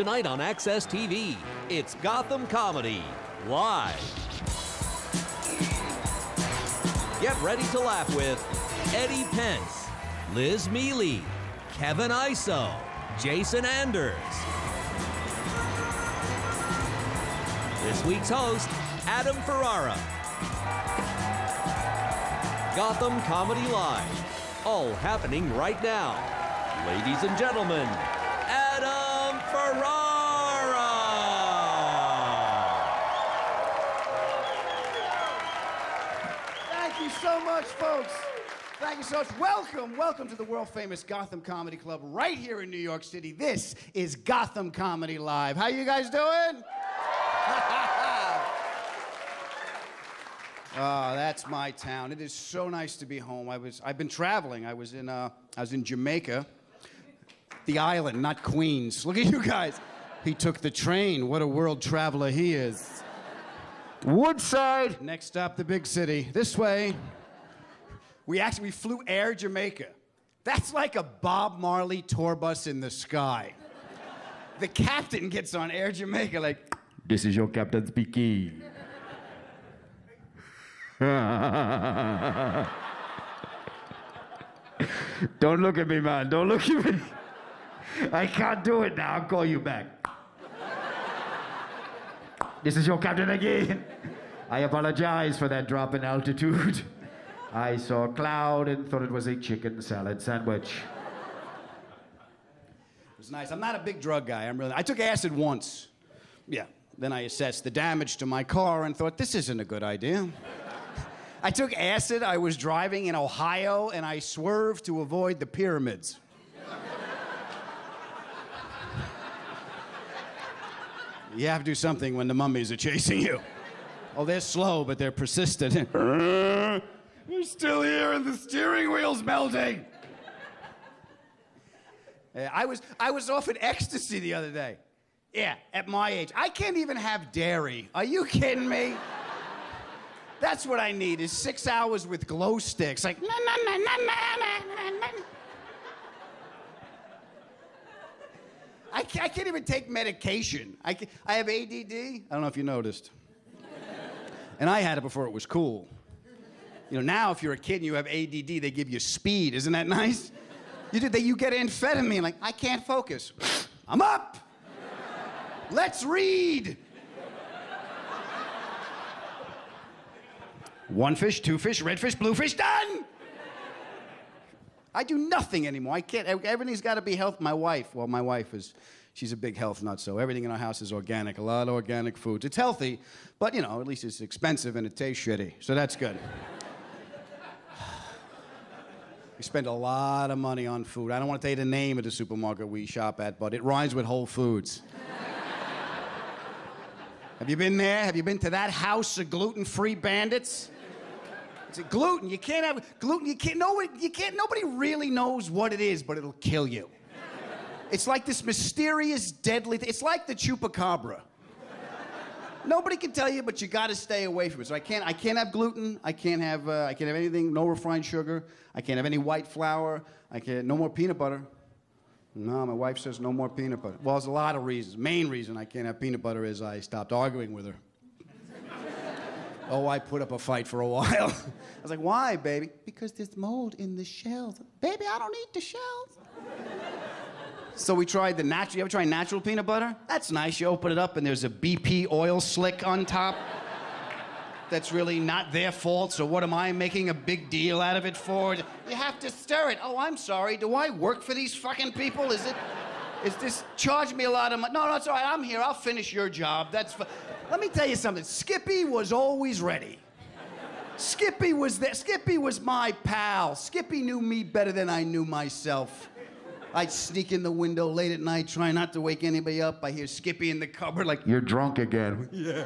tonight on Access TV. It's Gotham Comedy Live. Get ready to laugh with Eddie Pence, Liz Miele, Kevin Iso, Jason Anders. This week's host, Adam Ferrara. Gotham Comedy Live, all happening right now. Ladies and gentlemen, Adam Ferrara! Thank you so much, folks. Thank you so much. Welcome to the world-famous Gotham Comedy Club right here in New York City. This is Gotham Comedy Live. How you guys doing? Oh, that's my town. It is so nice to be home. I've been traveling. I was in Jamaica, the island, not Queens. Look at you guys. He took the train. What a world traveler he is. Woodside. Next stop, the big city. This way. We flew Air Jamaica. That's like a Bob Marley tour bus in the sky. The captain gets on Air Jamaica like, "This is your captain speaking." Don't look at me, man. Don't look at me. I can't do it now. I'll call you back. This is your captain again. I apologize for that drop in altitude. I saw a cloud and thought it was a chicken salad sandwich. It was nice. I'm not a big drug guy. I took acid once. Yeah. Then I assessed the damage to my car and thought, this isn't a good idea. I took acid, I was driving in Ohio, and I swerved to avoid the pyramids. You have to do something when the mummies are chasing you. Oh, they're slow, but they're persistent. We're still here, and the steering wheel's melting. I was off in ecstasy the other day. Yeah, at my age. I can't even have dairy. Are you kidding me? That's what I need, is 6 hours with glow sticks. Like, na, na, na, na, na, na, na. I can't even take medication. I have ADD. I don't know if you noticed. And I had it before it was cool. You know, now if you're a kid and you have ADD, they give you speed. Isn't that nice? You get amphetamine. Like, I can't focus. I'm up. Let's read. One fish, two fish, red fish, blue fish, done! I do nothing anymore. I can't. Everything's got to be health. My wife, she's a big health nut, so everything in our house is organic. A lot of organic foods. It's healthy, but, you know, at least it's expensive and it tastes shitty, so that's good. We spend a lot of money on food. I don't want to tell you the name of the supermarket we shop at, but it rhymes with Whole Foods. Have you been there? Have you been to that house of gluten-free bandits? It's a gluten. You can't have gluten. Nobody really knows what it is, but it'll kill you. It's like this mysterious, deadly thing. It's like the chupacabra. Nobody can tell you, but you got to stay away from it. So I can't have gluten. I can't have anything. No refined sugar. I can't have any white flour. No more peanut butter. No, my wife says no more peanut butter. Well, there's a lot of reasons. Main reason I can't have peanut butter is I stopped arguing with her. Oh, I put up a fight for a while. I was like, why, baby? Because there's mold in the shells. Baby, I don't eat the shells. So we tried the natural. You ever try natural peanut butter? That's nice. You open it up and there's a BP oil slick on top. That's really not their fault, so what am I making a big deal out of it for? You have to stir it. Oh, I'm sorry. Do I work for these fucking people? Is this, charge me a lot of money? No, it's all right. I'm here. I'll finish your job. Let me tell you something. Skippy was always ready. Skippy was there. Skippy was my pal. Skippy knew me better than I knew myself. I'd sneak in the window late at night, try not to wake anybody up. I hear Skippy in the cupboard like, "You're drunk again." Yeah.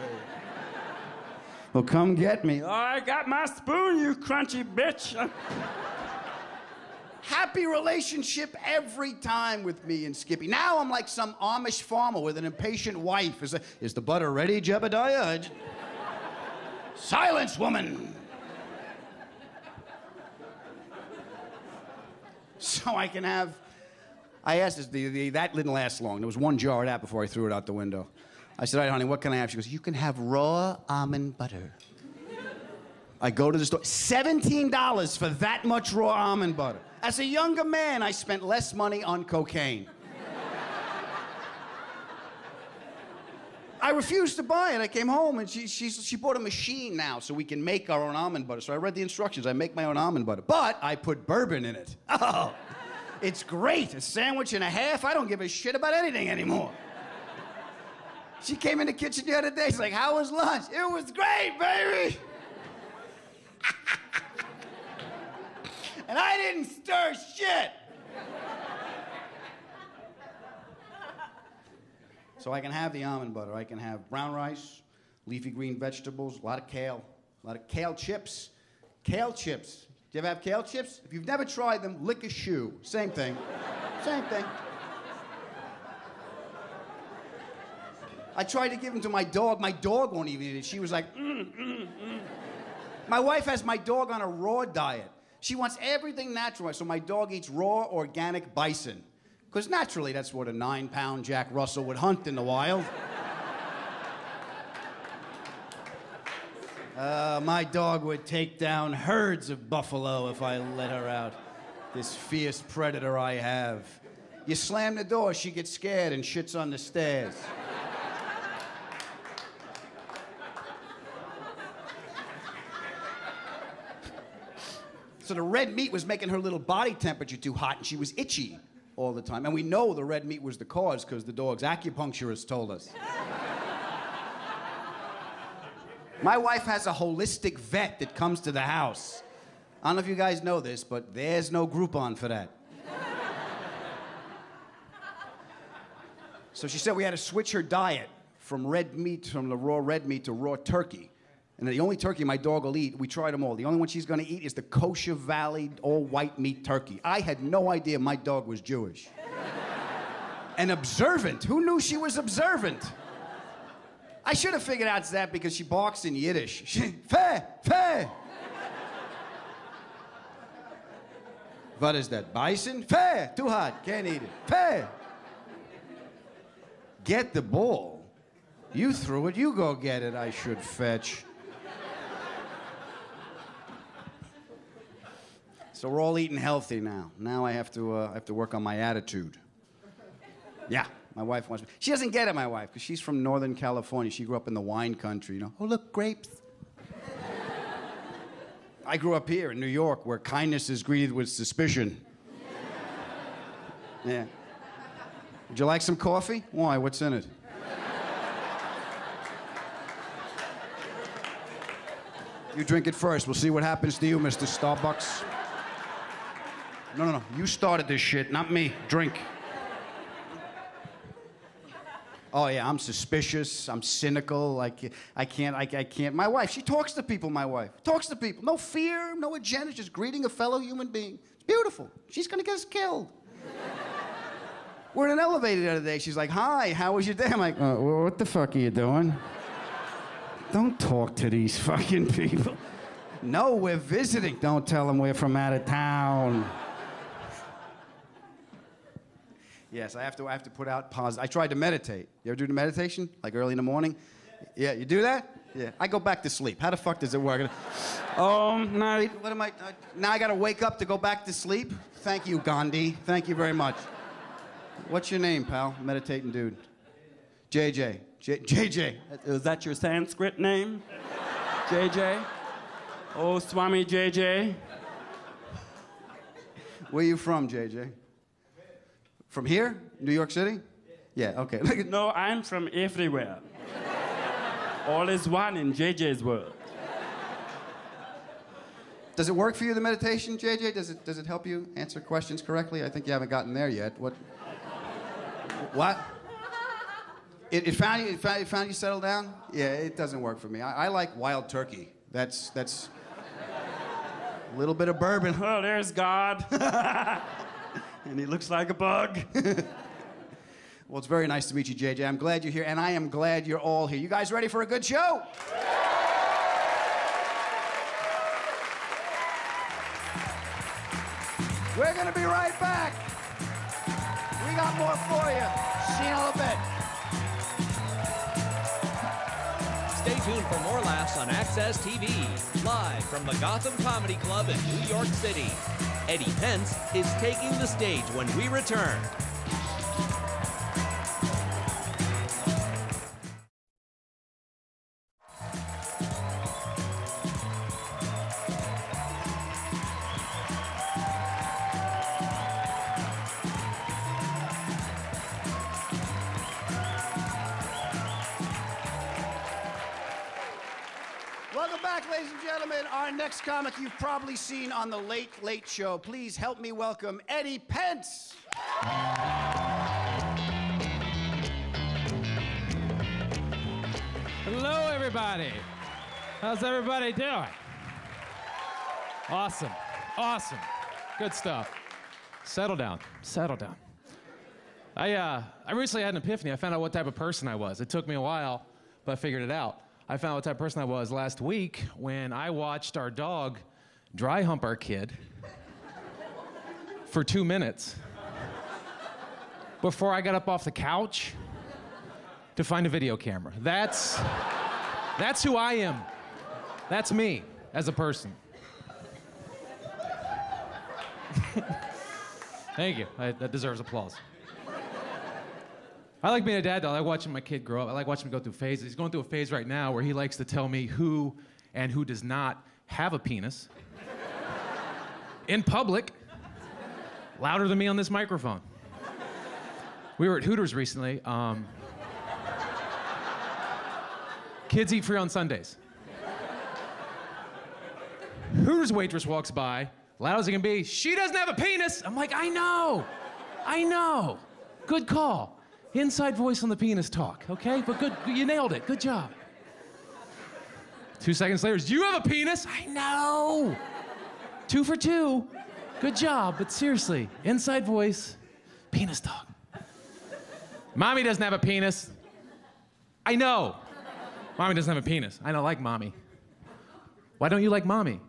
Well, come get me. Oh, I got my spoon, you crunchy bitch. Happy relationship every time with me and Skippy. Now I'm like some Amish farmer with an impatient wife. Is the butter ready, Jebediah? Silence, woman. So I can have I asked this, that didn't last long. There was one jar of that before I threw it out the window. I said, all right, honey, what can I have? She goes, you can have raw almond butter. I go to the store, $17 for that much raw almond butter. As a younger man, I spent less money on cocaine. I refused to buy it. I came home and she bought a machine now so we can make our own almond butter. So I read the instructions. I make my own almond butter, but I put bourbon in it. Oh, it's great. A sandwich and a half. I don't give a shit about anything anymore. She came in the kitchen the other day. She's like, how was lunch? It was great, baby. And I didn't stir shit. So I can have the almond butter. I can have brown rice, leafy green vegetables, a lot of kale chips. Kale chips. Do you ever have kale chips? If you've never tried them, lick a shoe. Same thing. Same thing. I tried to give them to my dog. My dog won't even eat it. She was like, My wife has my dog on a raw diet. She wants everything natural. So my dog eats raw organic bison. Because naturally, that's what a 9-pound Jack Russell would hunt in the wild. My dog would take down herds of buffalo if I let her out. This fierce predator I have. You slam the door, she gets scared and shits on the stairs. So the red meat was making her little body temperature too hot, and she was itchy all the time. And we know the red meat was the cause because the dog's acupuncturist told us. My wife has a holistic vet that comes to the house. I don't know if you guys know this, but there's no Groupon for that. So she said we had to switch her diet from red meat, from the raw red meat to raw turkey. And the only turkey my dog will eat, we tried them all. The only one she's going to eat is the Kosher Valley all-white meat turkey. I had no idea my dog was Jewish. And observant. Who knew she was observant? I should have figured out that because she barks in Yiddish. She, feh, feh. What is that, bison? Feh, too hot, can't eat it. Feh. Get the ball. You threw it, you go get it, I should fetch. So we're all eating healthy now. Now I have to work on my attitude. Yeah, my wife wants me. She doesn't get it, my wife, because she's from Northern California. She grew up in the wine country, you know. Oh, look, grapes. I grew up here in New York, where kindness is greeted with suspicion. Yeah. Would you like some coffee? Why? What's in it? You drink it first. We'll see what happens to you, Mr. Starbucks. No, no, no. You started this shit, not me. Drink. Oh, yeah, I'm suspicious. I'm cynical. I can't. My wife, she talks to people, my wife. Talks to people. No fear, no agenda, just greeting a fellow human being. It's beautiful. She's going to get us killed. We're in an elevator the other day. She's like, hi, how was your day? I'm like, what the fuck are you doing? Don't talk to these fucking people. No, we're visiting. Don't tell them we're from out of town. Yes, I have to put out positive. I tried to meditate. You ever do the meditation? Like early in the morning? Yeah, you do that? Yeah. I go back to sleep. How the fuck does it work? Now I gotta wake up to go back to sleep? Thank you, Gandhi. Thank you very much. What's your name, pal? Meditating dude. JJ. JJ. Is that your Sanskrit name? JJ? Oh, Swami JJ. Where are you from, JJ? From here? New York City? Yeah, okay. No, I'm from everywhere. All is one in JJ's world. Does it work for you, the meditation, JJ? Does it help you answer questions correctly? I think you haven't gotten there yet. What? It found you settle down? Yeah, it doesn't work for me. I like wild turkey. That's a little bit of bourbon. Oh, there's God. And he looks like a bug. Well, it's very nice to meet you, JJ. I'm glad you're here, and I am glad you're all here. You guys ready for a good show? We're going to be right back. we got more for you. See you in a little bit. Stay tuned for more laughs on Access TV, live from the Gotham Comedy Club in New York City. Eddie Pence is taking the stage when we return. Next comic you've probably seen on the Late Late Show. Please help me welcome Eddie Pence. Hello, everybody. How's everybody doing? Awesome. Awesome. Good stuff. Settle down. Settle down. I recently had an epiphany. I found out what type of person I was. It took me a while, but I figured it out. I found out what type of person I was last week when I watched our dog dry hump our kid for 2 minutes before I got up off the couch to find a video camera. That's who I am. That's me as a person. Thank you. That deserves applause. I like being a dad, though. I like watching my kid grow up. I like watching him go through phases. He's going through a phase right now where he likes to tell me who and who does not have a penis in public, louder than me on this microphone. We were at Hooters recently. Kids eat free on Sundays. Hooters waitress walks by, loud as it can be, "She doesn't have a penis!" I'm like, I know, I know. Good call. Inside voice on the penis talk, okay? But good, you nailed it, good job. 2 seconds later, "Do you have a penis?" I know. 2 for 2, good job, but seriously, inside voice, penis talk. "Mommy doesn't have a penis." I know. Mommy doesn't have a penis. I don't like mommy. "Why don't you like mommy?"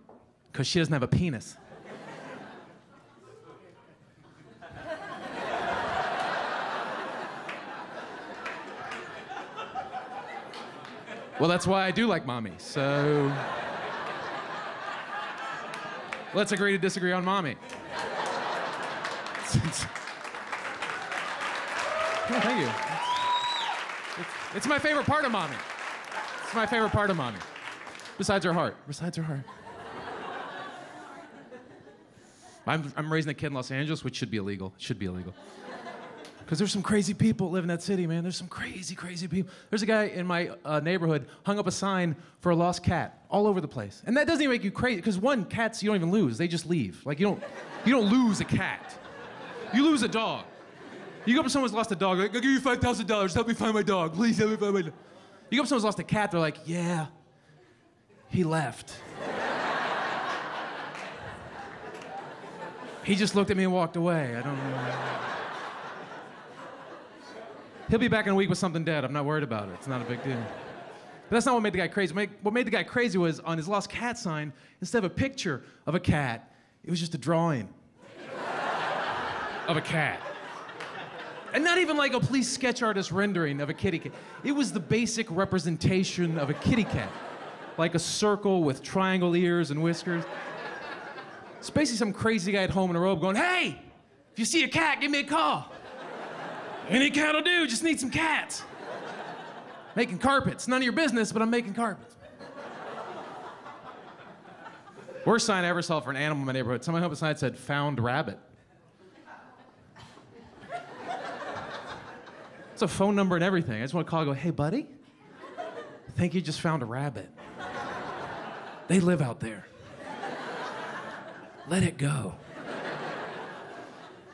"Because she doesn't have a penis." Well, that's why I do like mommy, so... let's agree to disagree on mommy. Oh, thank you. It's my favorite part of mommy. It's my favorite part of mommy. Besides her heart. Besides her heart. I'm raising a kid in Los Angeles, which should be illegal. It should be illegal. Because there's some crazy people live in that city, man. There's some crazy, crazy people. There's a guy in my neighborhood hung up a sign for a lost cat all over the place. And that doesn't even make you crazy, because one, cats you don't even lose. They just leave. Like, you don't lose a cat. You lose a dog. You go up to someone who's lost a dog, like, "I'll give you $5,000, help me find my dog. Please help me find my dog." You go up to someone who's lost a cat, they're like, "Yeah, he left. He just looked at me and walked away. I don't know. He'll be back in a week with something dead. I'm not worried about it. It's not a big deal." But that's not what made the guy crazy. What made the guy crazy was on his lost cat sign, instead of a picture of a cat, it was just a drawing of a cat. And not even like a police sketch artist rendering of a kitty cat. It was the basic representation of a kitty cat. Like a circle with triangle ears and whiskers. It's basically some crazy guy at home in a robe going, "Hey, if you see a cat, give me a call. Any cat'll do, just need some cats. Making carpets, none of your business, but I'm making carpets." Worst sign I ever saw for an animal in my neighborhood. Someone hung up a sign that said, "Found rabbit." It's a phone number and everything. I just want to call and go, "Hey, buddy, I think you just found a rabbit. They live out there. Let it go."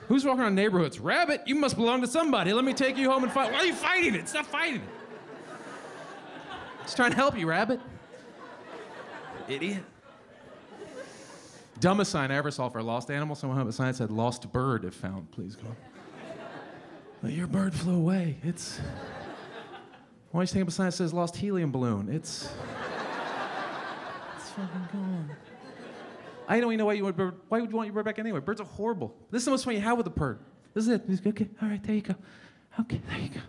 Who's walking around neighborhoods? "Rabbit, you must belong to somebody. Let me take you home and fight." Why are you fighting it? Stop fighting it. Just trying to help you, rabbit. Idiot. Dumbest sign I ever saw for a lost animal. Someone had a sign that said, "Lost bird if found, please come." Like, your bird flew away. It's... Why don't you take up a sign that says, "Lost helium balloon"? It's fucking gone. I don't even know why you want your bird back anyway. Birds are horrible. This is the most funny you have with a bird. This is it. And he's like, okay, all right, there you go. Okay, there you go.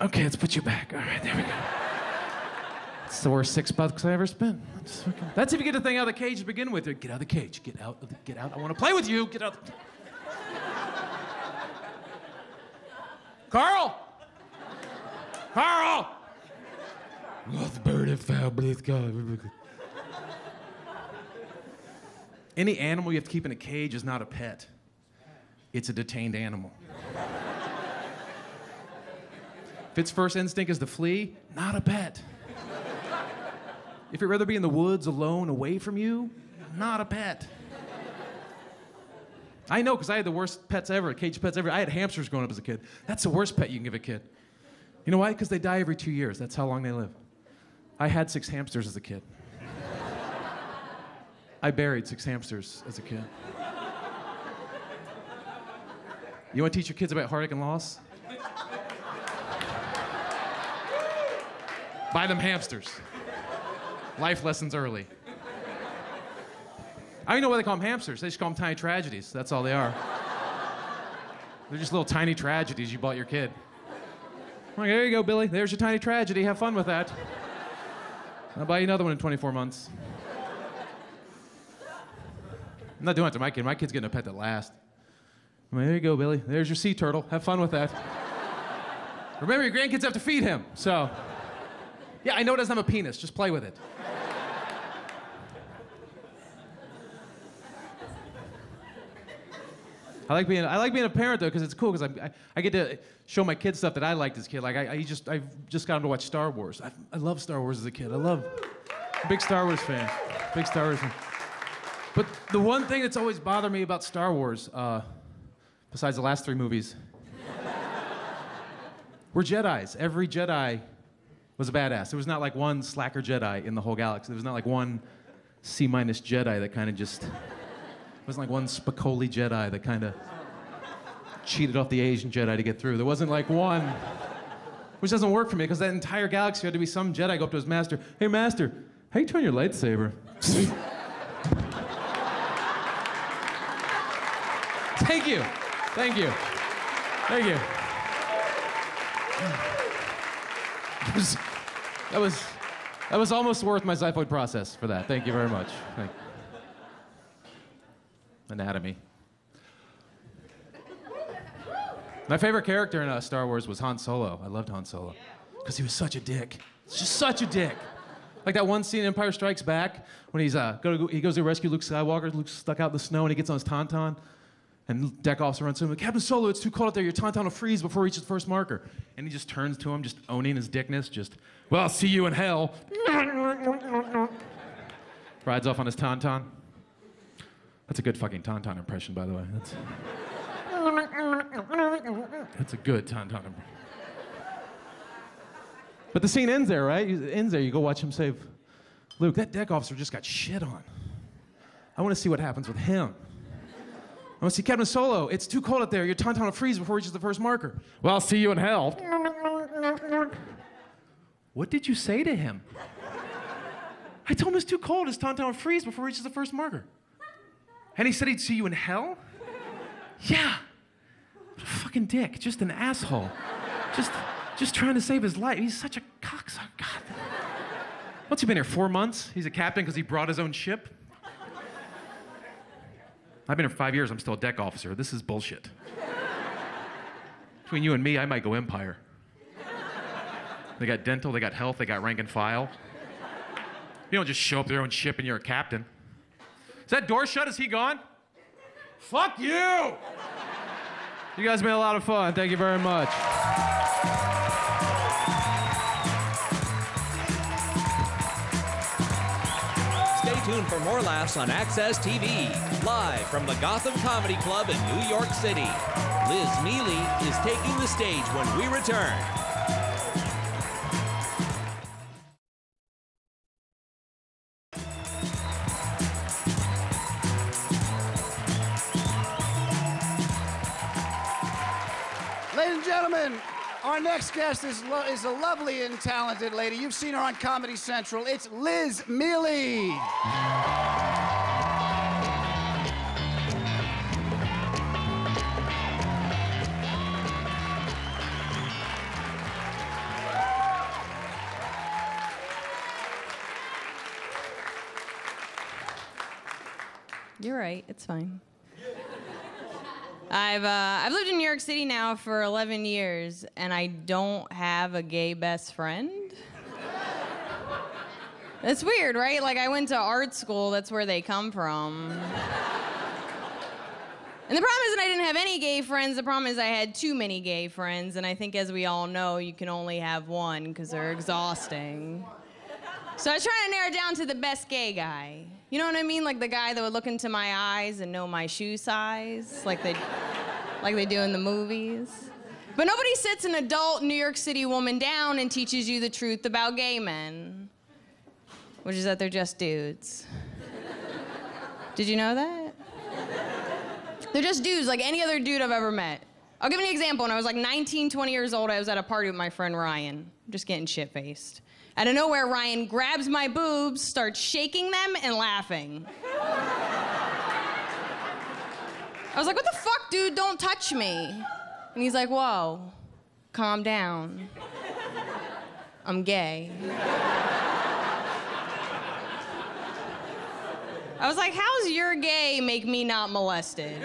Okay, let's put you back. All right, there we go. It's the worst $6 I ever spent. That's if you get the thing out of the cage to begin with. Get out of the cage. Get out. I want to play with you. Get out. Carl! Carl! Any animal you have to keep in a cage is not a pet. It's a detained animal. If its first instinct is to flee, not a pet. If it'd rather be in the woods alone away from you, not a pet. I know, because I had the worst pets ever, cage pets ever. I had hamsters growing up as a kid. That's the worst pet you can give a kid. You know why? Because they die every 2 years. That's how long they live. I had 6 hamsters as a kid. I buried 6 hamsters as a kid. You want to teach your kids about heartache and loss? Buy them hamsters. Life lessons early. I don't even know why they call them hamsters. They just call them tiny tragedies. That's all they are. They're just little tiny tragedies you bought your kid. I'm like, there you go, Billy. There's your tiny tragedy. Have fun with that. I'll buy you another one in 24 months. I'm not doing it to my kid. My kid's getting a pet that lasts. I'm like, there you go, Billy. There's your sea turtle. Have fun with that. Remember, your grandkids have to feed him, so... Yeah, I know it doesn't have a penis. Just play with it. I like being a parent, though, because it's cool, because I get to show my kids stuff that I liked as a kid. Like, I've just got them to watch Star Wars. I love Star Wars as a kid. Big Star Wars fan. Big Star Wars fan. But the one thing that's always bothered me about Star Wars, besides the last 3 movies, we're Jedis. Every Jedi... was a badass. There was not like one slacker Jedi in the whole galaxy. There was not like one C- Jedi that kind of just... There wasn't like one Spicoli Jedi that kind of cheated off the Asian Jedi to get through. There wasn't like one... Which doesn't work for me, because that entire galaxy had to be some Jedi go up to his master. Hey, master, how you turn your lightsaber? Thank you. Thank you. Thank you. That was almost worth my xiphoid process for that. Thank you very much. Thank you. Anatomy. My favorite character in Star Wars was Han Solo. I loved Han Solo. Because he was such a dick. Just such a dick. Like that one scene in Empire Strikes Back when he goes to rescue Luke Skywalker. Luke's stuck out in the snow and he gets on his Tauntaun. And Deck Officer runs to him like, Captain Solo, it's too cold out there. Your Tauntaun will freeze before it reaches the first marker. And he just turns to him, just owning his dickness, just, well, I'll see you in hell. Rides off on his Tauntaun. That's a good fucking Tauntaun impression, by the way. That's a good Tauntaun impression. But the scene ends there, right? It ends there. You go watch him save Luke. That Deck Officer just got shit on. I want to see what happens with him. I want to see Captain Solo. It's too cold out there. Your Tauntaun will freeze before it reaches the first marker. Well, I'll see you in hell. What did you say to him? I told him it's too cold. His Tauntaun will freeze before it reaches the first marker. And he said he'd see you in hell? Yeah. What a fucking dick. Just an asshole. Just trying to save his life. He's such a cocksucker. God. What's he been here, 4 months? He's a captain because he brought his own ship? I've been here 5 years, I'm still a deck officer. This is bullshit. Between you and me, I might go Empire. They got dental, they got health, they got rank and file. You don't just show up their own ship and you're a captain. Is that door shut? Is he gone? Fuck you! You guys made a lot of fun. Thank you very much. Tune for more laughs on Access TV, live from the Gotham Comedy Club in New York City. Liz Miele is taking the stage when we return. Ladies and gentlemen, Our next guest is a lovely and talented lady. You've seen her on Comedy Central. It's Liz Miele. You're right. It's fine. I've lived in New York City now for 11 years, and I don't have a gay best friend. It's weird, right? Like, I went to art school. That's where they come from. And the problem isn't I didn't have any gay friends. The problem is I had too many gay friends, and I think, as we all know, you can only have one because they're exhausting. So I was trying to narrow it down to the best gay guy. You know what I mean? Like the guy that would look into my eyes and know my shoe size, like they do in the movies. But nobody sits an adult New York City woman down and teaches you the truth about gay men, which is that they're just dudes. Did you know that? They're just dudes, like any other dude I've ever met. I'll give you an example. When I was like 19, 20 years old, I was at a party with my friend Ryan, just getting shit-faced. Out of nowhere, Ryan grabs my boobs, starts shaking them, and laughing. I was like, what the fuck, dude? Don't touch me. And he's like, whoa, calm down. I'm gay. I was like, how's your gay make me not molested?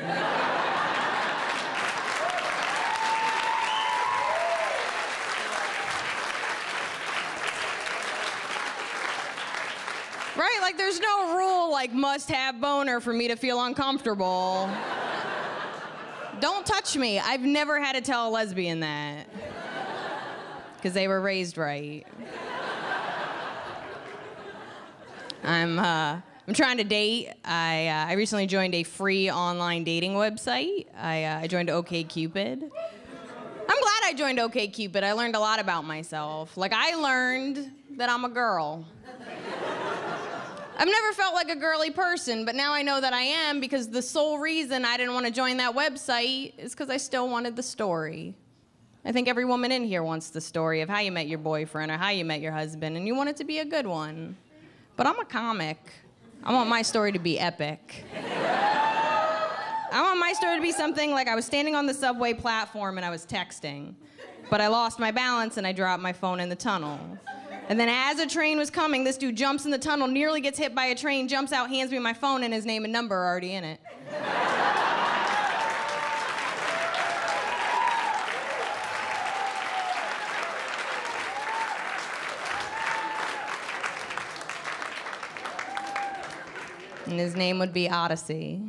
Right? Like, there's no rule, like, must-have boner for me to feel uncomfortable. Don't touch me. I've never had to tell a lesbian that. Because they were raised right. I'm trying to date. I recently joined a free online dating website. I joined OKCupid. I'm glad I joined OKCupid. I learned a lot about myself. Like, I learned that I'm a girl. I've never felt like a girly person, but now I know that I am because the sole reason I didn't want to join that website is because I still wanted the story. I think every woman in here wants the story of how you met your boyfriend or how you met your husband, and you want it to be a good one. But I'm a comic. I want my story to be epic. I want my story to be something like I was standing on the subway platform and I was texting, but I lost my balance and I dropped my phone in the tunnel. And then as a train was coming, this dude jumps in the tunnel, nearly gets hit by a train, jumps out, hands me my phone, and his name and number are already in it. And his name would be Odyssey.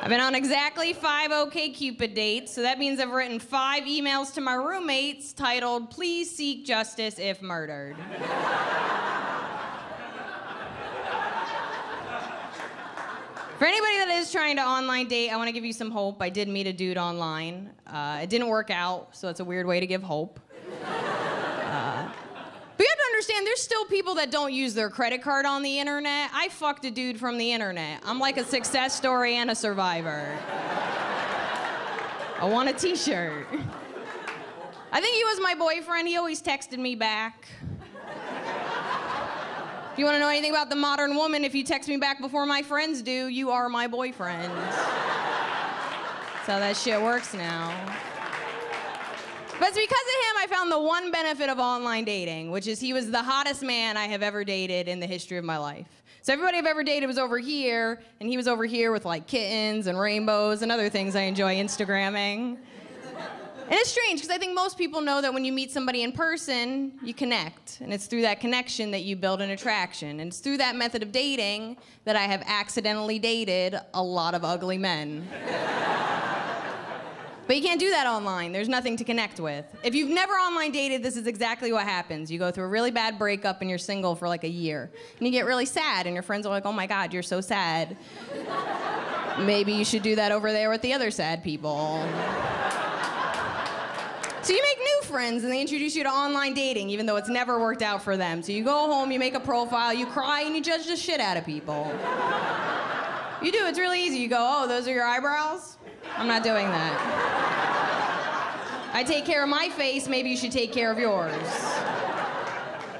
I've been on exactly 5 OKCupid dates, so that means I've written 5 emails to my roommates titled, "Please seek justice if murdered." For anybody that is trying to online date, I want to give you some hope. I did meet a dude online. It didn't work out, so it's a weird way to give hope. But you have to understand, there's still people that don't use their credit card on the internet. I fucked a dude from the internet. I'm like a success story and a survivor. I want a t-shirt. I think he was my boyfriend. He always texted me back. If you want to know anything about the modern woman, if you text me back before my friends do, you are my boyfriend. That's how that shit works now. But it's because of him I found the one benefit of online dating, which is he was the hottest man I have ever dated in the history of my life. So everybody I've ever dated was over here, and he was over here with like kittens and rainbows and other things I enjoy Instagramming. And it's strange, because I think most people know that when you meet somebody in person, you connect. And it's through that connection that you build an attraction. And it's through that method of dating that I have accidentally dated a lot of ugly men. But you can't do that online. There's nothing to connect with. If you've never online dated, this is exactly what happens. You go through a really bad breakup and you're single for like a year. And you get really sad and your friends are like, oh my God, you're so sad. Maybe you should do that over there with the other sad people. So you make new friends and they introduce you to online dating even though it's never worked out for them. So you go home, you make a profile, you cry and you judge the shit out of people. You do, it's really easy. You go, oh, those are your eyebrows? I'm not doing that. I take care of my face, maybe you should take care of yours.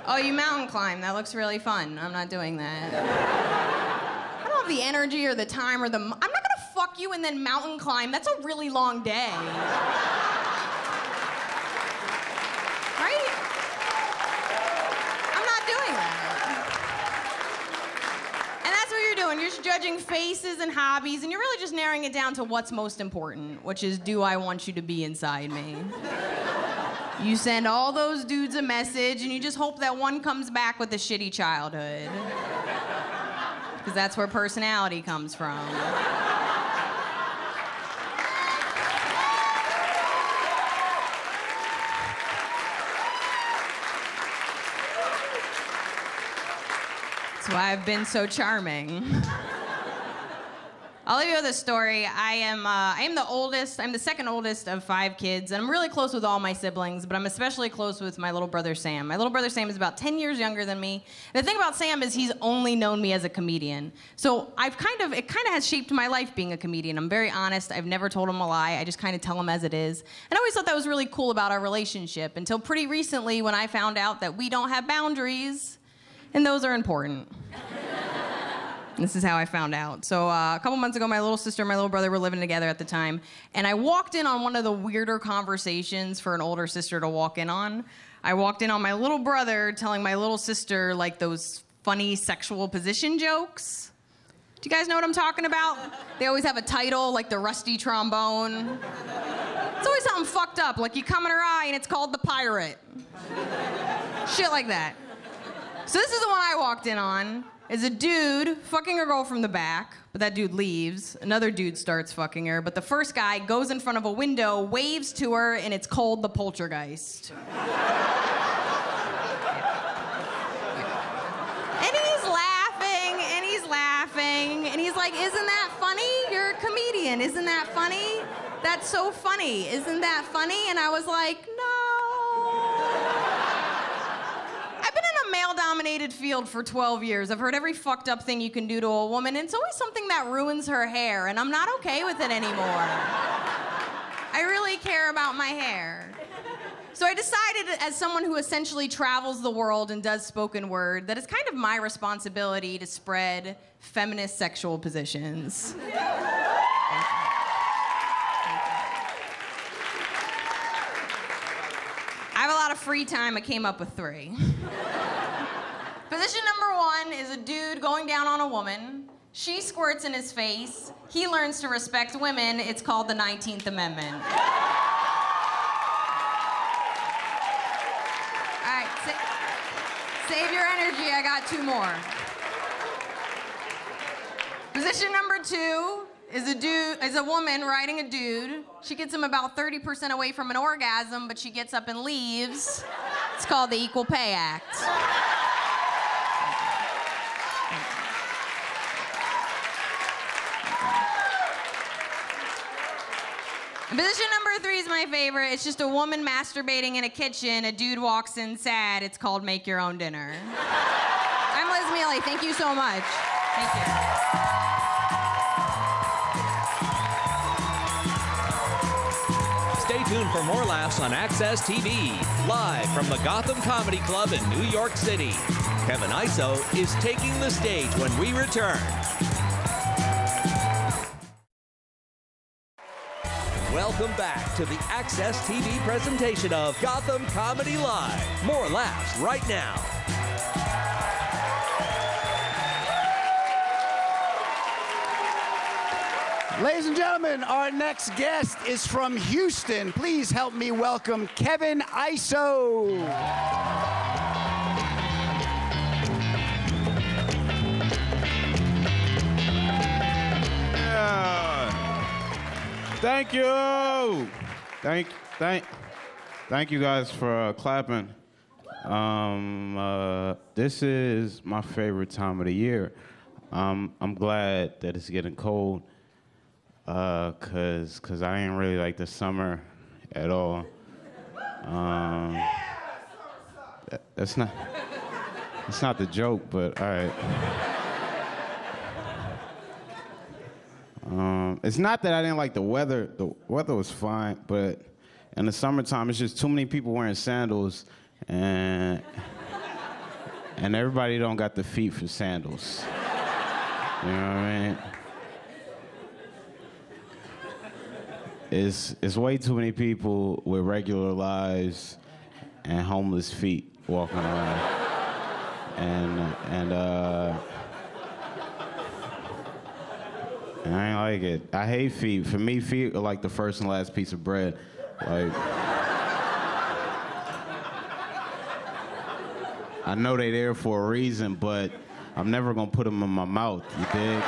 Oh, you mountain climb, that looks really fun. I'm not doing that. I don't have the energy or the time or the... I'm not gonna fuck you and then mountain climb. That's a really long day. Right? I'm not doing that. And that's what you're doing. You're just judging faces and hobbies, and you're really just narrowing it down to what's most important, which is, do I want you to be inside me? You send all those dudes a message, and you just hope that one comes back with a shitty childhood. Because that's where personality comes from. That's why I've been so charming. I'll leave you with a story. I am the oldest. I'm the second oldest of 5 kids, and I'm really close with all my siblings, but I'm especially close with my little brother, Sam. My little brother, Sam, is about 10 years younger than me. And the thing about Sam is he's only known me as a comedian. So it kind of has shaped my life being a comedian. I'm very honest. I've never told him a lie. I just kind of tell him as it is. And I always thought that was really cool about our relationship until pretty recently when I found out that we don't have boundaries, and those are important. This is how I found out. So a couple months ago, my little sister and my little brother were living together at the time, and I walked in on one of the weirder conversations for an older sister to walk in on. I walked in on my little brother telling my little sister, like, those funny sexual position jokes. Do you guys know what I'm talking about? They always have a title, like the rusty trombone. It's always something fucked up, like you come in her eye and it's called the pirate. Shit like that. So this is the one I walked in on. Is a dude fucking a girl from the back, but that dude leaves. Another dude starts fucking her, but the first guy goes in front of a window, waves to her, and it's called the poltergeist. And he's laughing, and he's like, isn't that funny? You're a comedian, isn't that funny? That's so funny, isn't that funny? And I was like, no. Male-dominated field for 12 years. I've heard every fucked up thing you can do to a woman, and it's always something that ruins her hair, and I'm not okay with it anymore. I really care about my hair. So I decided, as someone who essentially travels the world and does spoken word, that it's kind of my responsibility to spread feminist sexual positions. I have a lot of free time. I came up with 3. Position number 1 is a dude going down on a woman. She squirts in his face. He learns to respect women. It's called the 19th Amendment. All right, save your energy. I got 2 more. Position number 2 is a woman riding a dude. She gets him about 30% away from an orgasm, but she gets up and leaves. It's called the Equal Pay Act. Position number 3 is my favorite. It's just a woman masturbating in a kitchen. A dude walks in sad. It's called Make Your Own Dinner. I'm Liz Miele. Thank you so much. Thank you. Stay tuned for more laughs on Access TV, live from the Gotham Comedy Club in New York City. Kevin Iso is taking the stage when we return. Welcome back to the Access TV presentation of Gotham Comedy Live. More laughs right now. Ladies and gentlemen, our next guest is from Houston. Please help me welcome Kevin Iso. Yeah. Thank you. Thank you guys for clapping. This is my favorite time of the year. I'm glad that it's getting cold. Cause I ain't really like the summer at all. That's not the joke, but all right. It's not that I didn't like the weather. The weather was fine, but in the summertime, it's just too many people wearing sandals, and everybody don't got the feet for sandals. You know what I mean? It's way too many people with regular lives and homeless feet walking around. And I ain't like it. I hate feet. For me, feet are like the first and last piece of bread. Like, I know they there for a reason, but I'm never gonna put them in my mouth, you dig?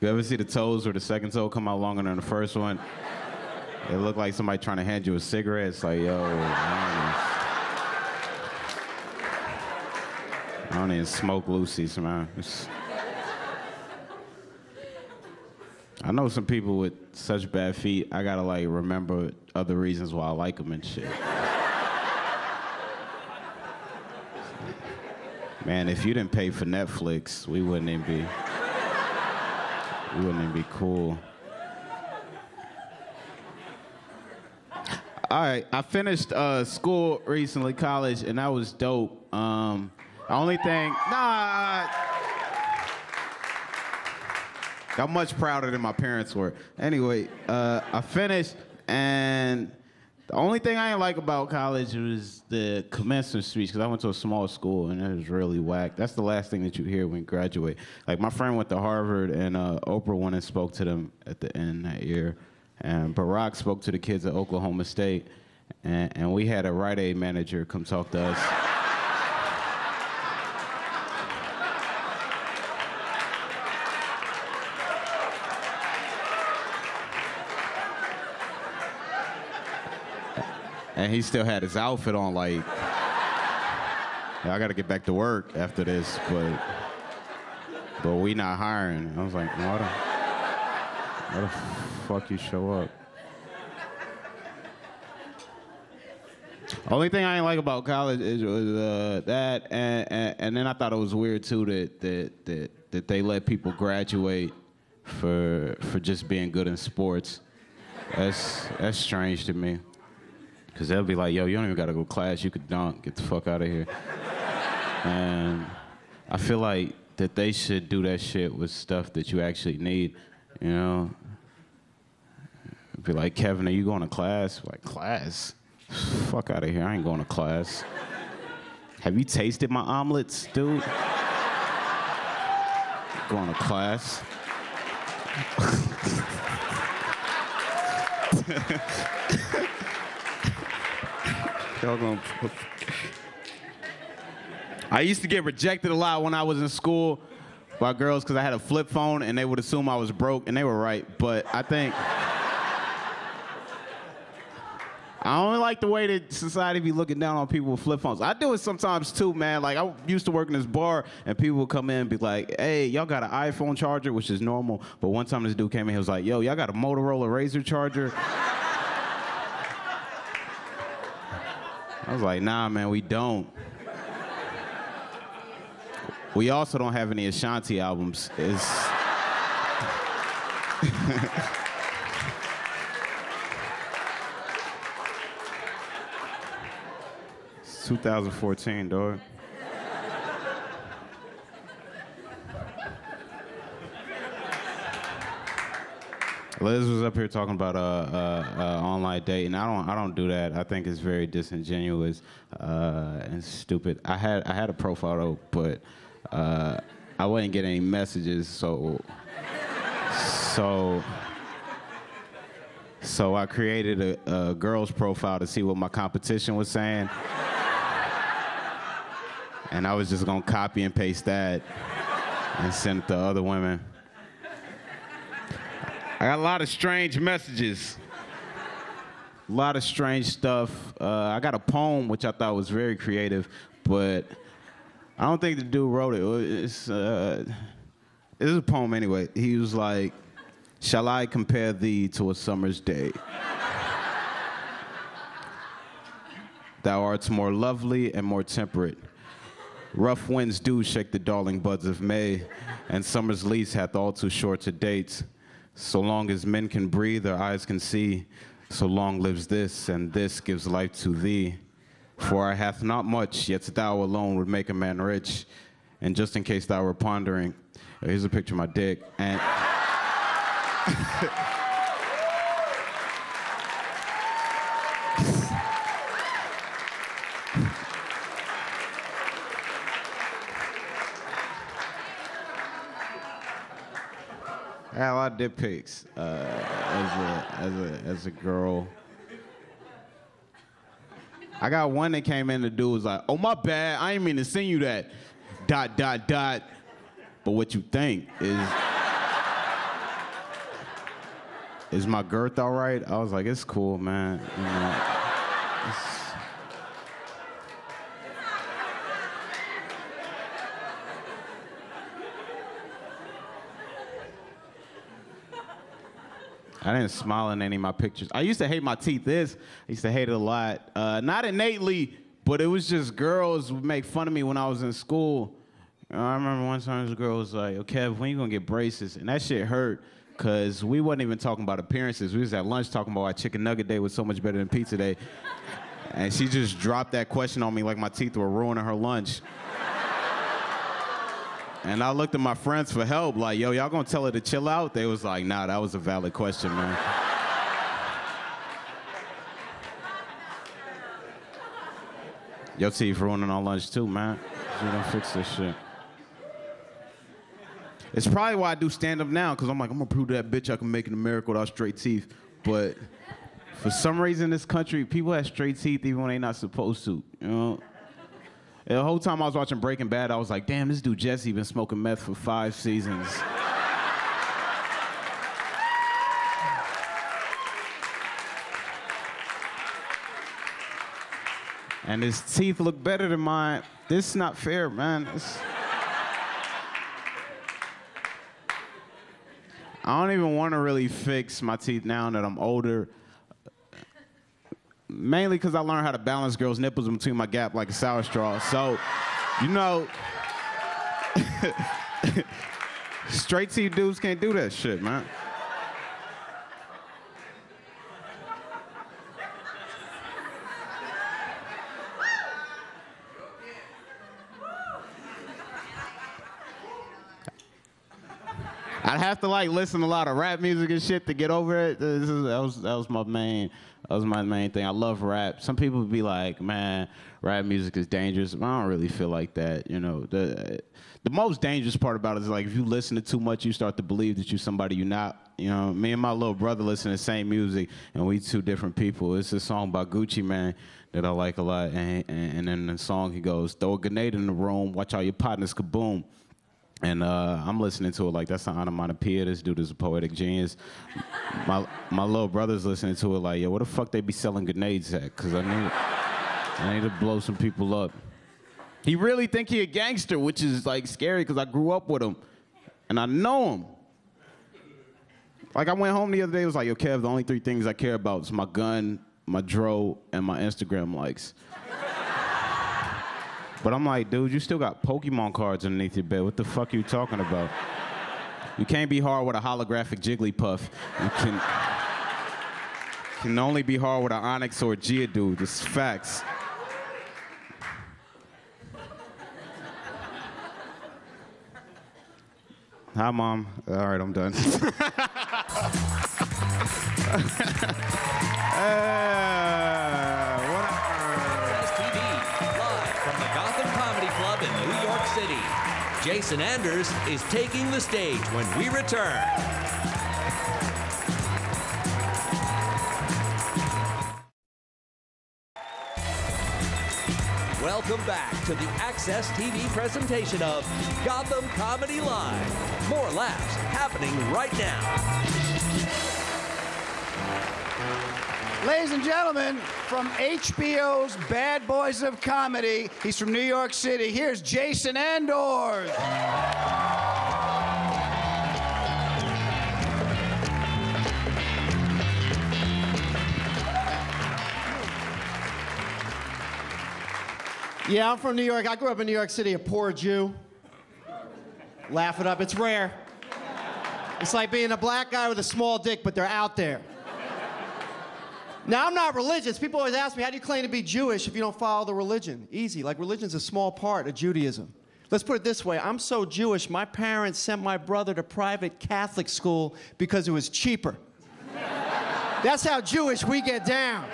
You ever see the toes where the second toe come out longer than the first one? It looked like somebody trying to hand you a cigarette. It's like, yo, I don't even smoke Lucy's, man. I know some people with such bad feet, I gotta like remember other reasons why I like them and shit. Man, if you didn't pay for Netflix, we wouldn't even be cool. All right, I finished school recently, college, and that was dope. I'm much prouder than my parents were. Anyway, I finished, and the only thing I didn't like about college was the commencement speech, because I went to a small school, and it was really whack. That's the last thing that you hear when you graduate. Like, my friend went to Harvard, and Oprah went and spoke to them at the end that year. And Barack spoke to the kids at Oklahoma State, and we had a Rite Aid manager come talk to us. And he still had his outfit on, like, I gotta get back to work after this, but we not hiring. I was like, why the fuck you show up? Only thing I didn't like about college is that, and then I thought it was weird too that they let people graduate for just being good in sports. That's strange to me. Because they'll be like, yo, you don't even got to go to class. You could dunk. Get the fuck out of here. And I feel like that they should do that shit with stuff that you actually need, you know? It'd be like, Kevin, are you going to class? Like, class? Fuck out of here. I ain't going to class. Have you tasted my omelets, dude? Going to class. I used to get rejected a lot when I was in school by girls because I had a flip phone and they would assume I was broke, and they were right. But I think I only like the way that society be looking down on people with flip phones. I do it sometimes too, man. Like, I used to work in this bar and people would come in and be like, hey, y'all got an iPhone charger, which is normal. But one time this dude came in, he was like, yo, y'all got a Motorola Razr charger? I was like, nah, man, we don't. We also don't have any Ashanti albums. It's 2014, dog. Liz was up here talking about online dating. I don't do that. I think it's very disingenuous and stupid. I had a profile though, but I wouldn't get any messages, so I created a girl's profile to see what my competition was saying, and I was just gonna copy and paste that and send it to other women. I got a lot of strange messages. A lot of strange stuff. I got a poem, which I thought was very creative, but I don't think the dude wrote it. It's a poem anyway. He was like, shall I compare thee to a summer's day? Thou art more lovely and more temperate. Rough winds do shake the darling buds of May, and summer's lease hath all too short a date. So long as men can breathe, their eyes can see, so long lives this, and this gives life to thee. For I hath not much, yet thou alone would make a man rich. And just in case thou were pondering, here's a picture of my dick. And I had a lot of dick pics as a girl. I got one that came in, the dude was like, "Oh, my bad, I ain't mean to send you that, ... But what you think is, is my girth all right?" I was like, "It's cool, man." You know, I didn't smile in any of my pictures. I used to hate my teeth. I used to hate it a lot. Not innately, but it was just girls would make fun of me when I was in school. I remember one time this girl was like, "Yo, Kev, when you gonna get braces?" And that shit hurt, because we wasn't even talking about appearances. We was at lunch talking about why chicken nugget day was so much better than pizza day. And she just dropped that question on me like my teeth were ruining her lunch. And I looked at my friends for help, like, "Yo, y'all gonna tell her to chill out?" They was like, "Nah, that was a valid question, man." Your teeth ruining our lunch too, man. You don't fix this shit. It's probably why I do stand-up now, because I'm like, I'm gonna prove to that bitch I can make an America without straight teeth. But for some reason in this country, people have straight teeth even when they're not supposed to, you know? The whole time I was watching Breaking Bad, I was like, damn, this dude Jesse been smoking meth for 5 seasons. And his teeth look better than mine. This is not fair, man. It's... I don't even want to really fix my teeth now that I'm older. Mainly because I learned how to balance girls' nipples in between my gap like a sour straw. So, you know, straight teeth dudes can't do that shit, man. I'd have to like listen to a lot of rap music and shit to get over it. That was my main thing. I love rap. Some people would be like, "Man, rap music is dangerous." I don't really feel like that, you know. The most dangerous part about it is like if you listen to too much, you start to believe that you're somebody you're not. You know, me and my little brother listen to the same music, and we two different people. It's a song by Gucci Man that I like a lot, and in the song he goes, "Throw a grenade in the room, watch all your partners kaboom." And I'm listening to it like that's an onomatopoeia. This dude is a poetic genius. My little brother's listening to it like, yo, where the fuck they be selling grenades at? Because I need to blow some people up. He really think he a gangster, which is like scary because I grew up with him. And I know him. Like I went home the other day, it was like, yo, Kev, the only 3 things I care about is my gun, my dro, and my Instagram likes. But I'm like, dude, you still got Pokemon cards underneath your bed. What the fuck are you talking about? You can't be hard with a holographic Jigglypuff. You can only be hard with an Onyx or a Geodude. It's facts. Hi, Mom. All right, I'm done. Jason Anders is taking the stage when we return. Welcome back to the Access TV presentation of Gotham Comedy Live. More laughs happening right now. Ladies and gentlemen, from HBO's Bad Boys of Comedy, he's from New York City, here's Jason Anders. Yeah, I'm from New York. I grew up in New York City, a poor Jew. Laugh it up. It's rare. It's like being a black guy with a small dick, but they're out there. Now, I'm not religious. People always ask me, how do you claim to be Jewish if you don't follow the religion? Easy. Like, religion's a small part of Judaism. Let's put it this way. I'm so Jewish, my parents sent my brother to private Catholic school because it was cheaper. That's how Jewish we get down.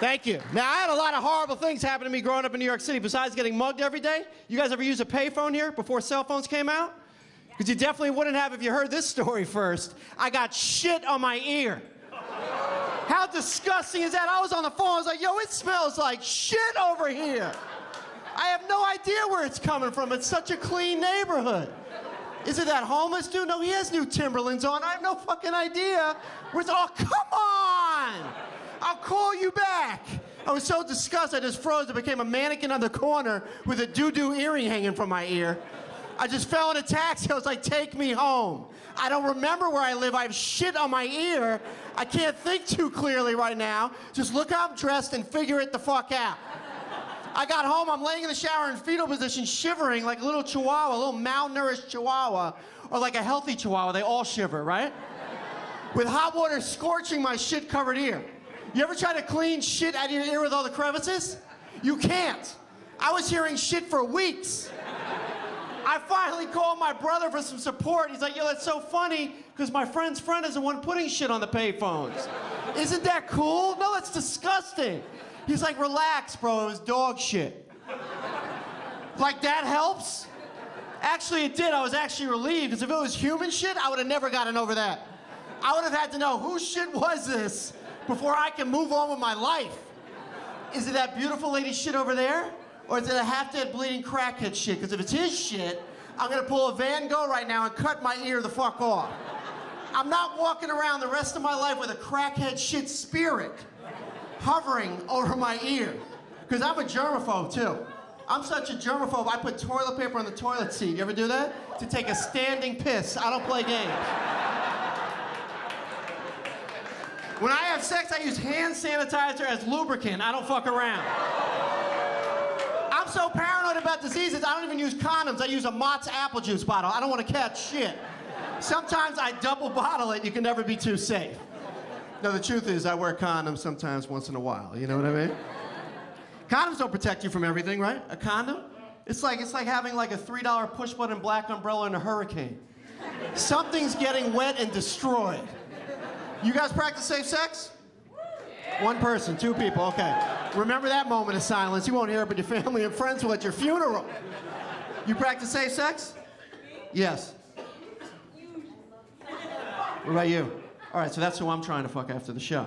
Thank you. Now, I had a lot of horrible things happen to me growing up in New York City, besides getting mugged every day. You guys ever use a payphone here before cell phones came out? Because you definitely wouldn't have if you heard this story first. I got shit on my ear. How disgusting is that? I was on the phone, I was like, yo, it smells like shit over here. I have no idea where it's coming from. It's such a clean neighborhood. Is it that homeless dude? No, he has new Timberlands on. I have no fucking idea. Where's, oh, come on! I'll call you back. I was so disgusted, I just froze. I became a mannequin on the corner with a doo-doo earring hanging from my ear. I just fell in a taxi. I was like, take me home. I don't remember where I live. I have shit on my ear. I can't think too clearly right now. Just look how I'm dressed and figure it the fuck out. I got home, I'm laying in the shower in fetal position, shivering like a little chihuahua, a little malnourished chihuahua, or like a healthy chihuahua. They all shiver, right? With hot water scorching my shit-covered ear. You ever try to clean shit out of your ear with all the crevices? You can't. I was hearing shit for weeks. I finally called my brother for some support. He's like, yo, that's so funny, because my friend's friend is the one putting shit on the payphones. Isn't that cool? No, that's disgusting. He's like, relax, bro, it was dog shit. Like, that helps? Actually, it did. I was actually relieved, because if it was human shit, I would have never gotten over that. I would have had to know, whose shit was this before I can move on with my life? Is it that beautiful lady shit over there? Or is it a half-dead, bleeding crackhead shit? Because if it's his shit, I'm gonna pull a Van Gogh right now and cut my ear the fuck off. I'm not walking around the rest of my life with a crackhead shit spirit hovering over my ear. Because I'm a germaphobe, too. I'm such a germaphobe, I put toilet paper on the toilet seat. You ever do that? To take a standing piss. I don't play games. When I have sex, I use hand sanitizer as lubricant. I don't fuck around. I'm so paranoid about diseases, I don't even use condoms. I use a Mott's apple juice bottle. I don't want to catch shit. Sometimes I double bottle it. You can never be too safe. No, the truth is I wear condoms sometimes once in a while. You know what I mean? Condoms don't protect you from everything, right? A condom? It's like having like a $3 push-button black umbrella in a hurricane. Something's getting wet and destroyed. You guys practice safe sex? Yeah. One person, two people, okay. Remember that moment of silence. You won't hear it, but your family and friends will at your funeral. You practice safe sex? Yes. What about you? All right, so that's who I'm trying to fuck after the show.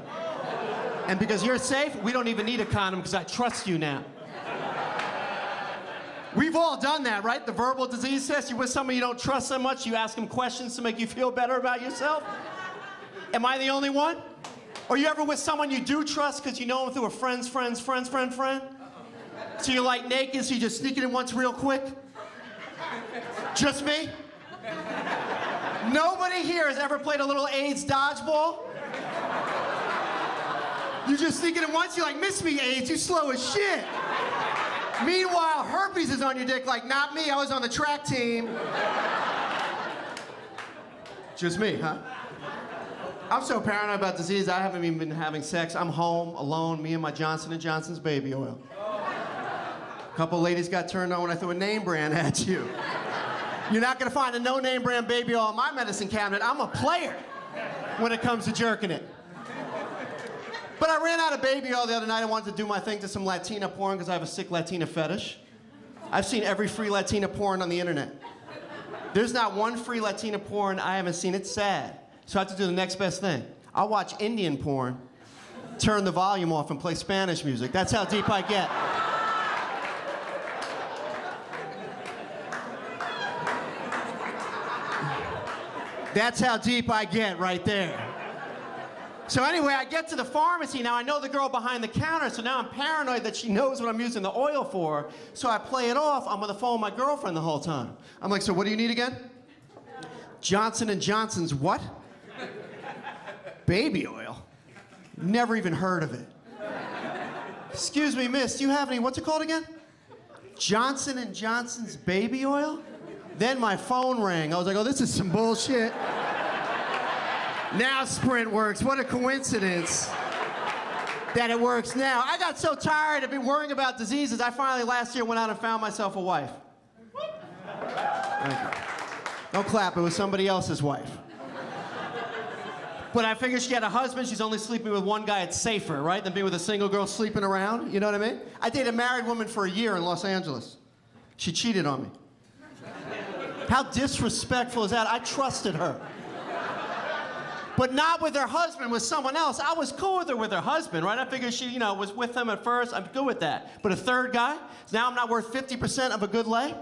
And because you're safe, we don't even need a condom because I trust you now. We've all done that, right? The verbal disease test. You're with somebody you don't trust so much, you ask them questions to make you feel better about yourself. Am I the only one? Or you ever with someone you do trust because you know them through a friend? So you're like naked, so you just sneak it in once real quick? Just me? Nobody here has ever played a little AIDS dodgeball? You just sneak it in once, you're like, miss me, AIDS, you slow as shit. Meanwhile, herpes is on your dick, like, not me, I was on the track team. Just me, huh? I'm so paranoid about disease, I haven't even been having sex. I'm home, alone, me and my Johnson & Johnson's baby oil. A couple ladies got turned on when I threw a name brand at you. You're not gonna find a no-name brand baby oil in my medicine cabinet. I'm a player when it comes to jerking it. But I ran out of baby oil the other night. I wanted to do my thing to some Latina porn because I have a sick Latina fetish. I've seen every free Latina porn on the internet. There's not one free Latina porn I haven't seen. It's sad. So I have to do the next best thing. I'll watch Indian porn, turn the volume off, and play Spanish music. That's how deep I get. That's how deep I get right there. So anyway, I get to the pharmacy. Now I know the girl behind the counter, so now I'm paranoid that she knows what I'm using the oil for. So I play it off. I'm on the phone with my girlfriend the whole time. I'm like, so what do you need again? Johnson & Johnson's what? Baby oil? Never even heard of it. Excuse me, miss, do you have any, what's it called again? Johnson & Johnson's baby oil? Then my phone rang. I was like, oh, this is some bullshit. Now Sprint works. What a coincidence that it works now. I got so tired of worrying about diseases, I finally last year went out and found myself a wife. Thank you. Don't clap, it was somebody else's wife. But I figured she had a husband, she's only sleeping with one guy, it's safer, right, than being with a single girl sleeping around, you know what I mean? I dated a married woman for a year in Los Angeles. She cheated on me. How disrespectful is that? I trusted her. But not with her husband, with someone else. I was cool with her husband, right? I figured she, you know, was with him at first, I'm good with that. But a third guy, now I'm not worth 50% of a good lay?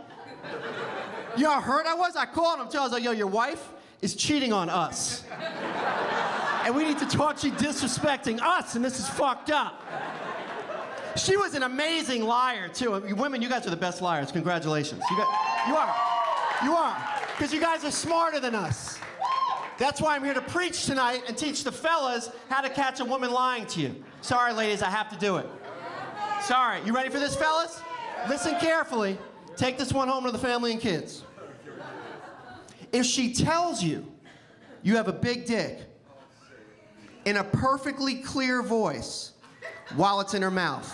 You know how hurt I was? I called him too. I was like, yo, your wife is cheating on us. And we need to talk, she's disrespecting us, and this is fucked up. She was an amazing liar too. I mean, women, you guys are the best liars. Congratulations. You are. Because you guys are smarter than us. That's why I'm here to preach tonight and teach the fellas how to catch a woman lying to you. Sorry, ladies, I have to do it. Sorry. You ready for this, fellas? Listen carefully. Take this one home to the family and kids. If she tells you you have a big dick in a perfectly clear voice while it's in her mouth,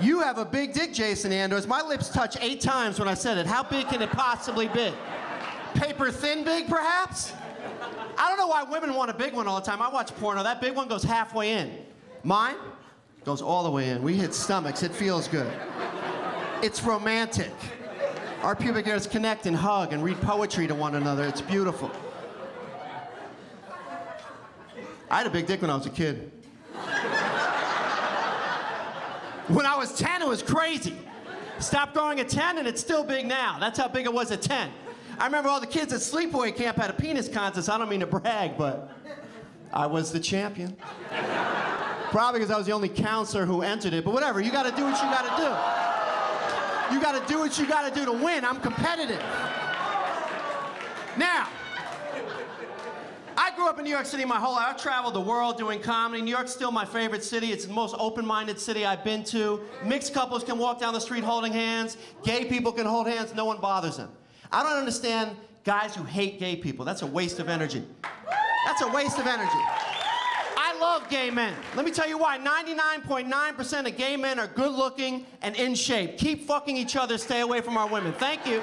you have a big dick, Jason Anders. My lips touched 8 times when I said it. How big can it possibly be? Paper thin big, perhaps? I don't know why women want a big one all the time. I watch porno. That big one goes halfway in. Mine goes all the way in. We hit stomachs. It feels good. It's romantic. Our pubic hairs connect and hug and read poetry to one another. It's beautiful. I had a big dick when I was a kid. When I was 10, it was crazy. Stopped growing at 10, and it's still big now. That's how big it was at 10. I remember all the kids at sleepaway camp had a penis contest. I don't mean to brag, but I was the champion. Probably because I was the only counselor who entered it, but whatever. You gotta do what you gotta do. You gotta do what you gotta do to win. I'm competitive. Now, I grew up in New York City my whole life. I've traveled the world doing comedy. New York's still my favorite city. It's the most open-minded city I've been to. Mixed couples can walk down the street holding hands. Gay people can hold hands. No one bothers them. I don't understand guys who hate gay people. That's a waste of energy. That's a waste of energy. I love gay men. Let me tell you why. 99.9% of gay men are good looking and in shape. Keep fucking each other, stay away from our women. Thank you.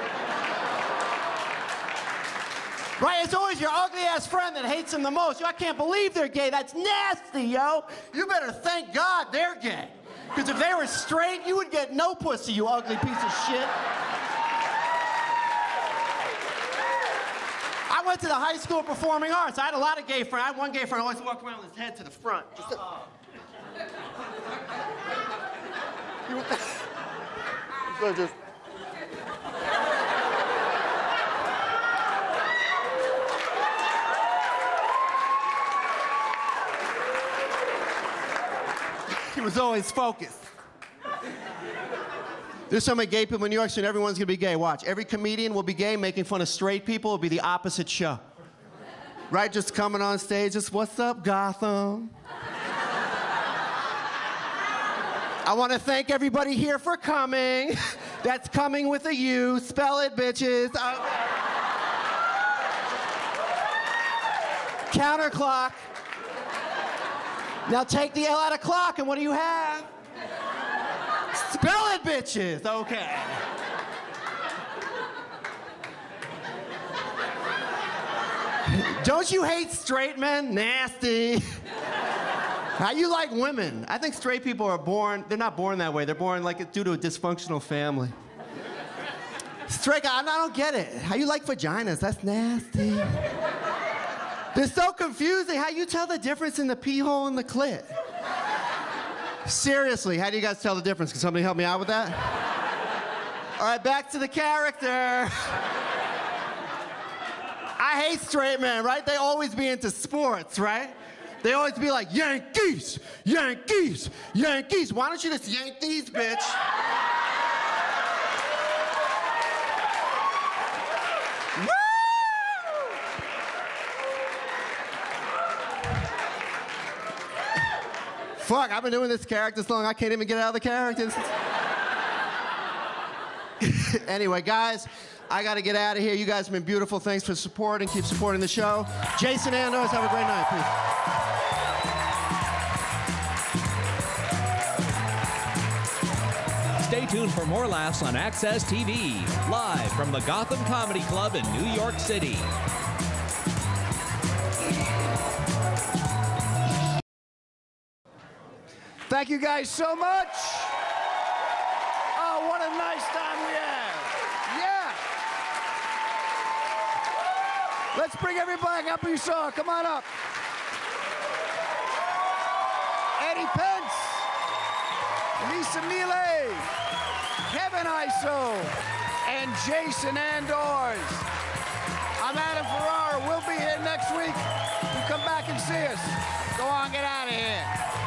Right? It's always your ugly ass friend that hates them the most. Yo, I can't believe they're gay. That's nasty, yo. You better thank God they're gay. Because if they were straight, you would get no pussy, you ugly piece of shit. I went to the high school of performing arts. I had a lot of gay friends. I had one gay friend who always walked around with his head to the front. Just he was always focused. There's so many gay people in New York City, everyone's gonna be gay. Watch, every comedian will be gay, making fun of straight people. It'll be the opposite show. Right, just coming on stage, just, what's up, Gotham? I wanna thank everybody here for coming. That's coming with a U, spell it, bitches. Counterclock. Now take the L out of clock, and what do you have? Spell it, bitches! Okay. Don't you hate straight men? Nasty. How you like women? I think straight people are born, they're not born that way. They're born like due to a dysfunctional family. Straight guy, I don't get it. How you like vaginas? That's nasty. They're so confusing. How you tell the difference in the pee hole and the clit? Seriously, how do you guys tell the difference? Can somebody help me out with that? All right, back to the character. I hate straight men, right? They always be into sports, right? They always be like, Yankees, Yankees, Yankees. Why don't you just yank these, bitch? fuck, I've been doing this character so long, I can't even get out of the characters. Anyway, guys, I got to get out of here. You guys have been beautiful. Thanks for supporting. Keep supporting the show. Jason Anders, have a great night. Peace. Stay tuned for more laughs on Access TV, live from the Gotham Comedy Club in New York City. Thank you guys so much. Oh, what a nice time we had. Yeah. Let's bring everybody up you saw. Come on up. Eddie Pence. Liz Miele. Kevin Iso, and Jason Anders. I'm Adam Ferrara. We'll be here next week. You come back and see us. Go on, get out of here.